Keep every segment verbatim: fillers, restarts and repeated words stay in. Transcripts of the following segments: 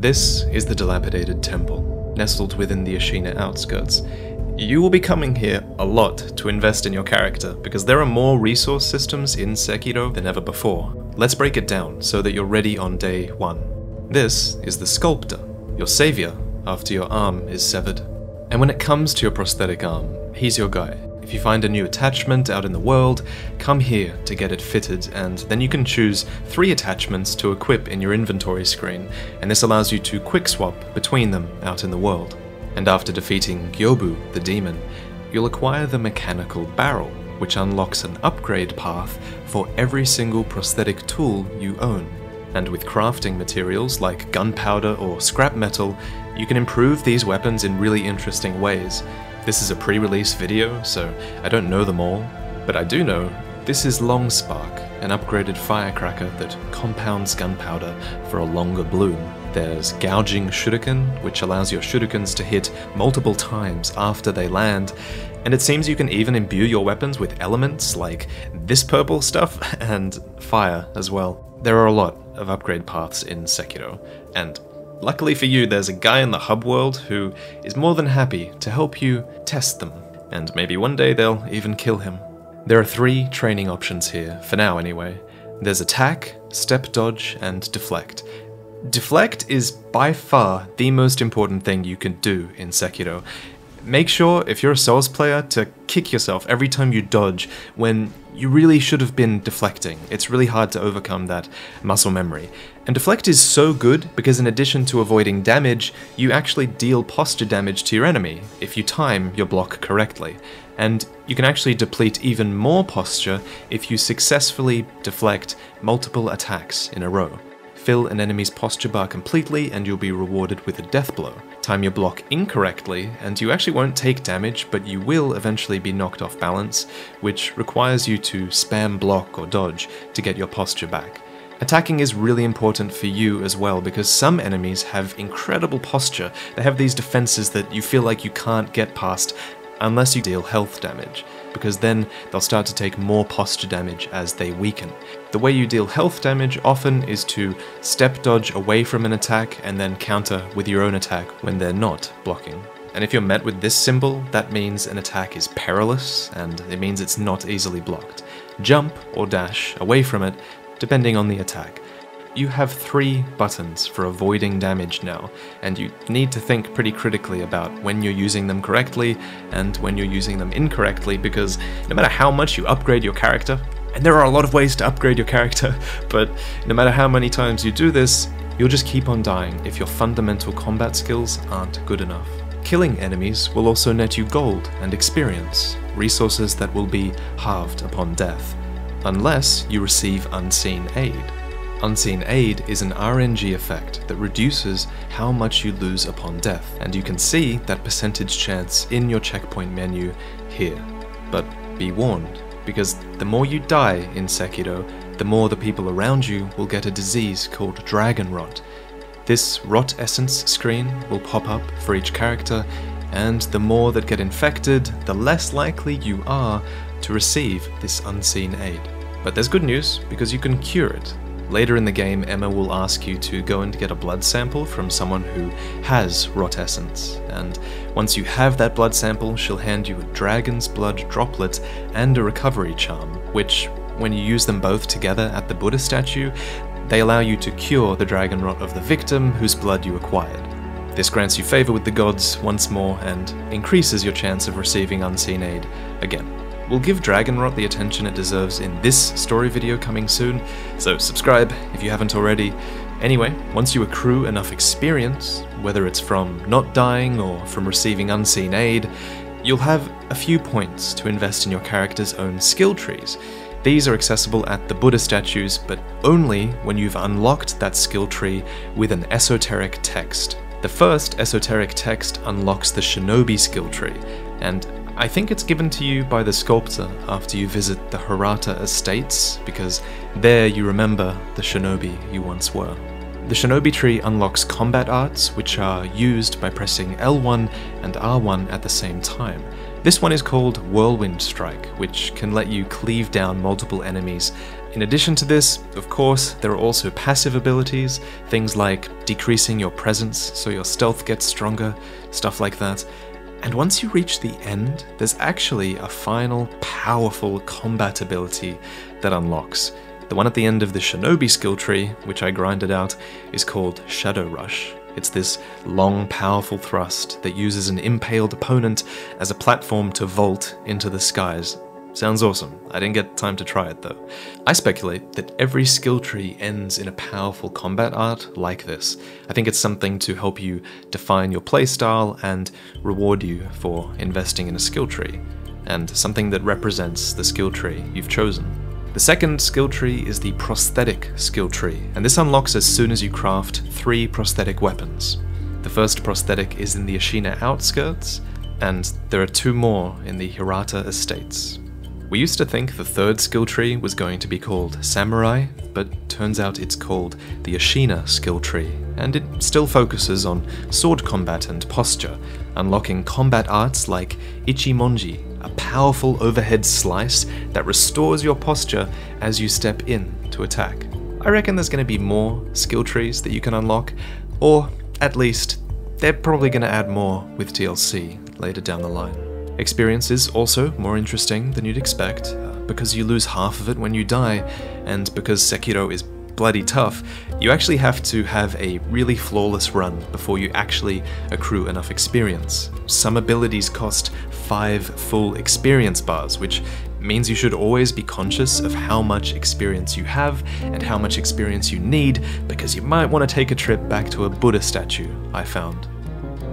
This is the dilapidated temple, nestled within the Ashina outskirts. You will be coming here a lot to invest in your character, because there are more resource systems in Sekiro than ever before. Let's break it down so that you're ready on day one. This is the Sculptor, your savior after your arm is severed. And when it comes to your prosthetic arm, he's your guy. If you find a new attachment out in the world, come here to get it fitted, and then you can choose three attachments to equip in your inventory screen, and this allows you to quick swap between them out in the world. And after defeating Gyobu, the demon, you'll acquire the mechanical barrel, which unlocks an upgrade path for every single prosthetic tool you own. And with crafting materials like gunpowder or scrap metal, you can improve these weapons in really interesting ways. This is a pre-release video, so I don't know them all, but I do know this is Longspark, an upgraded firecracker that compounds gunpowder for a longer bloom. There's Gouging Shuriken, which allows your shurikens to hit multiple times after they land, and it seems you can even imbue your weapons with elements like this purple stuff and fire as well. There are a lot of upgrade paths in Sekiro, and luckily for you, there's a guy in the hub world who is more than happy to help you test them, and maybe one day they'll even kill him. There are three training options here, for now anyway. There's Attack, Step Dodge, and Deflect. Deflect is by far the most important thing you can do in Sekiro. Make sure, if you're a Souls player, to kick yourself every time you dodge when you really should have been deflecting. It's really hard to overcome that muscle memory. And deflect is so good because in addition to avoiding damage, you actually deal posture damage to your enemy if you time your block correctly. And you can actually deplete even more posture if you successfully deflect multiple attacks in a row. Fill an enemy's posture bar completely and you'll be rewarded with a death blow. Time your block incorrectly and you actually won't take damage, but you will eventually be knocked off balance, which requires you to spam block or dodge to get your posture back. Attacking is really important for you as well, because some enemies have incredible posture. They have these defenses that you feel like you can't get past unless you deal health damage, because then they'll start to take more posture damage as they weaken. The way you deal health damage often is to step dodge away from an attack and then counter with your own attack when they're not blocking. And if you're met with this symbol, that means an attack is perilous, and it means it's not easily blocked. Jump or dash away from it, depending on the attack. You have three buttons for avoiding damage now, and you need to think pretty critically about when you're using them correctly and when you're using them incorrectly, because no matter how much you upgrade your character, and there are a lot of ways to upgrade your character, but no matter how many times you do this, you'll just keep on dying if your fundamental combat skills aren't good enough. Killing enemies will also net you gold and experience, resources that will be halved upon death, unless you receive Unseen Aid. Unseen Aid is an R N G effect that reduces how much you lose upon death, and you can see that percentage chance in your checkpoint menu here. But be warned, because the more you die in Sekiro, the more the people around you will get a disease called Dragon Rot. This Rot Essence screen will pop up for each character, and the more that get infected, the less likely you are to receive this Unseen Aid. But there's good news, because you can cure it. Later in the game, Emma will ask you to go and get a blood sample from someone who has Rot Essence, and once you have that blood sample, she'll hand you a dragon's blood droplet and a recovery charm, which, when you use them both together at the Buddha statue, they allow you to cure the dragon rot of the victim whose blood you acquired. This grants you favor with the gods once more and increases your chance of receiving Unseen Aid again. We'll give Dragon Rot the attention it deserves in this story video coming soon, so subscribe if you haven't already. Anyway, once you accrue enough experience, whether it's from not dying or from receiving Unseen Aid, you'll have a few points to invest in your character's own skill trees. These are accessible at the Buddha statues, but only when you've unlocked that skill tree with an esoteric text. The first esoteric text unlocks the Shinobi skill tree, and I think it's given to you by the Sculptor after you visit the Hirata Estates, because there you remember the shinobi you once were. The shinobi tree unlocks combat arts, which are used by pressing L one and R one at the same time. This one is called Whirlwind Strike, which can let you cleave down multiple enemies In addition to this, of course, there are also passive abilities, things like decreasing your presence so your stealth gets stronger, stuff like that. And once you reach the end, there's actually a final powerful combat ability that unlocks. The one at the end of the Shinobi skill tree, which I grinded out, is called Shadow Rush. It's this long, powerful thrust that uses an impaled opponent as a platform to vault into the skies. Sounds awesome. I didn't get time to try it though. I speculate that every skill tree ends in a powerful combat art like this. I think it's something to help you define your playstyle and reward you for investing in a skill tree, and something that represents the skill tree you've chosen. The second skill tree is the prosthetic skill tree, and this unlocks as soon as you craft three prosthetic weapons. The first prosthetic is in the Ashina outskirts, and there are two more in the Hirata Estates. We used to think the third skill tree was going to be called Samurai, but turns out it's called the Ashina skill tree, and it still focuses on sword combat and posture, unlocking combat arts like Ichimonji, a powerful overhead slice that restores your posture as you step in to attack. I reckon there's going to be more skill trees that you can unlock, or at least they're probably going to add more with D L C later down the line. Experience is also more interesting than you'd expect, uh, because you lose half of it when you die, and because Sekiro is bloody tough, you actually have to have a really flawless run before you actually accrue enough experience. Some abilities cost five full experience bars, which means you should always be conscious of how much experience you have and how much experience you need, because you might want to take a trip back to a Buddha statue, I found.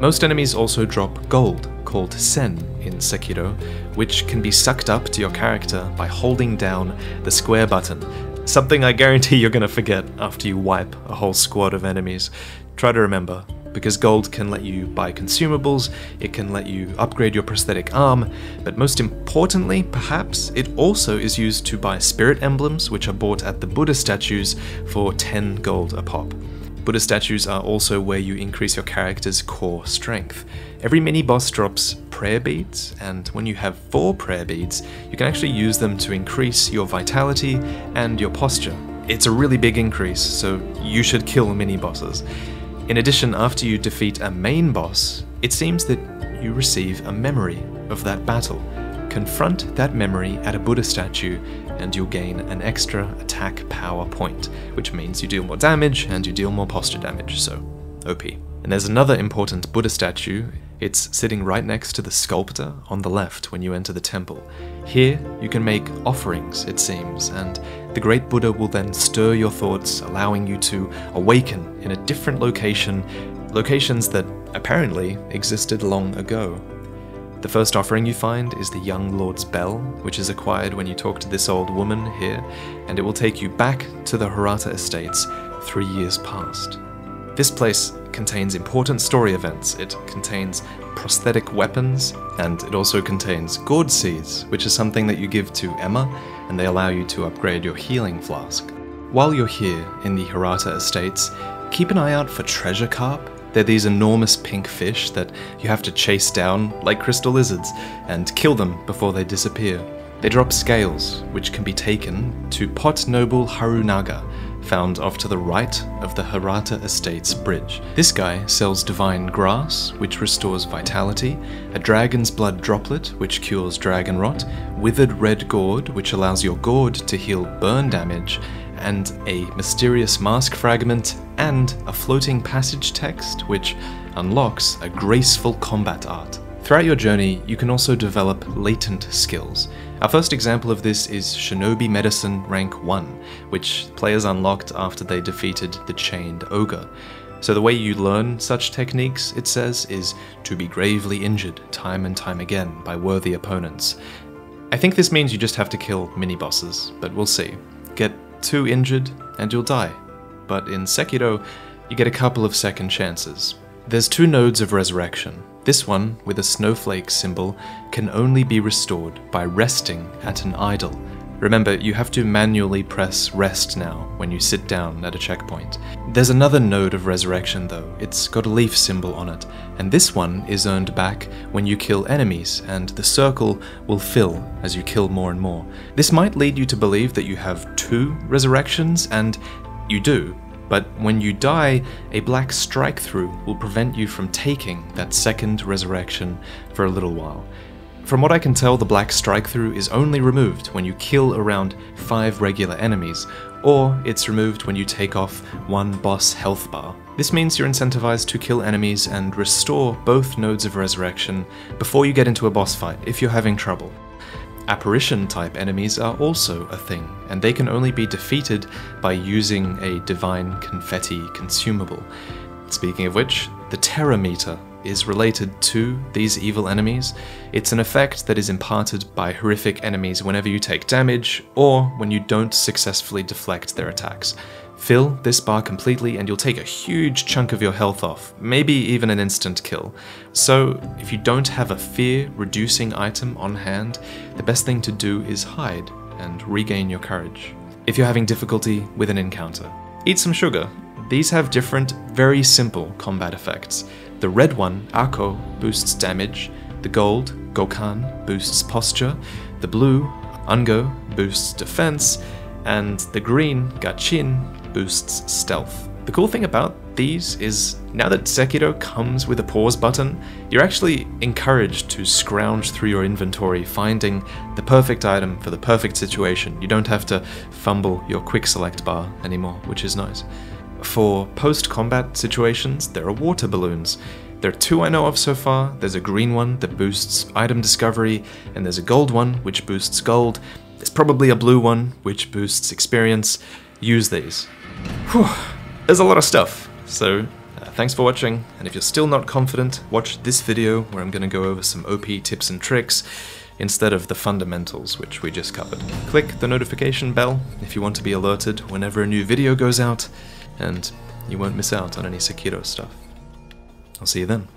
Most enemies also drop gold, called Sen in Sekiro, which can be sucked up to your character by holding down the square button, something I guarantee you're gonna forget after you wipe a whole squad of enemies. Try to remember, because gold can let you buy consumables, it can let you upgrade your prosthetic arm, but most importantly, perhaps, it also is used to buy spirit emblems, which are bought at the Buddha statues for ten gold a pop. Buddha statues are also where you increase your character's core strength. Every mini-boss drops prayer beads, and when you have four prayer beads, you can actually use them to increase your vitality and your posture. It's a really big increase, so you should kill mini-bosses. In addition, after you defeat a main boss, it seems that you receive a memory of that battle. Confront that memory at a Buddha statue and you'll gain an extra attack power point, which means you deal more damage and you deal more posture damage, so O P. And there's another important Buddha statue. It's sitting right next to the sculptor on the left when you enter the temple. Here you can make offerings, it seems, and the great Buddha will then stir your thoughts, allowing you to awaken in a different location, locations that apparently existed long ago. The first offering you find is the Young Lord's Bell, which is acquired when you talk to this old woman here, and it will take you back to the Hirata Estates three years past. This place contains important story events. It contains prosthetic weapons, and it also contains gourd seeds, which is something that you give to Emma, and they allow you to upgrade your healing flask. While you're here in the Hirata Estates, keep an eye out for Treasure Carp. They're these enormous pink fish that you have to chase down like crystal lizards and kill them before they disappear. They drop scales, which can be taken to Pot Noble Harunaga, found off to the right of the Hirata Estates bridge. This guy sells divine grass, which restores vitality, a dragon's blood droplet, which cures dragon rot, withered red gourd, which allows your gourd to heal burn damage, and a mysterious mask fragment, and a floating passage text, which unlocks a graceful combat art. Throughout your journey, you can also develop latent skills. Our first example of this is Shinobi Medicine Rank one, which players unlocked after they defeated the Chained Ogre. So the way you learn such techniques, it says, is to be gravely injured time and time again by worthy opponents. I think this means you just have to kill mini-bosses, but we'll see. Get too injured and you'll die. But in Sekiro, you get a couple of second chances. There's two nodes of resurrection. This one, with a snowflake symbol, can only be restored by resting at an idol, Remember, you have to manually press rest now when you sit down at a checkpoint. There's another node of resurrection though, it's got a leaf symbol on it, and this one is earned back when you kill enemies, and the circle will fill as you kill more and more. This might lead you to believe that you have two resurrections, and you do, but when you die, a black strike-through will prevent you from taking that second resurrection for a little while. From what I can tell, the black strike-through is only removed when you kill around five regular enemies, or it's removed when you take off one boss health bar. This means you're incentivized to kill enemies and restore both nodes of resurrection before you get into a boss fight if you're having trouble. Apparition-type enemies are also a thing, and they can only be defeated by using a Divine Confetti consumable. Speaking of which, the Terror Meter is related to these evil enemies. It's an effect that is imparted by horrific enemies whenever you take damage, or when you don't successfully deflect their attacks. Fill this bar completely and you'll take a huge chunk of your health off, maybe even an instant kill. So if you don't have a fear-reducing item on hand, the best thing to do is hide and regain your courage. If you're having difficulty with an encounter, eat some sugar. These have different, very simple combat effects. The red one, Ako, boosts damage, the gold, Gokan, boosts posture, the blue, Ungo, boosts defense, and the green, Gachin, boosts stealth. The cool thing about these is, now that Sekiro comes with a pause button, you're actually encouraged to scrounge through your inventory, finding the perfect item for the perfect situation. You don't have to fumble your quick select bar anymore, which is nice. For post-combat situations, there are water balloons. There are two I know of so far. There's a green one that boosts item discovery, and there's a gold one which boosts gold. There's probably a blue one which boosts experience. Use these. Whew, there's a lot of stuff. So uh, thanks for watching, and if you're still not confident, watch this video where I'm gonna go over some O P tips and tricks instead of the fundamentals which we just covered. Click the notification bell if you want to be alerted whenever a new video goes out, and you won't miss out on any Sekiro stuff. I'll see you then.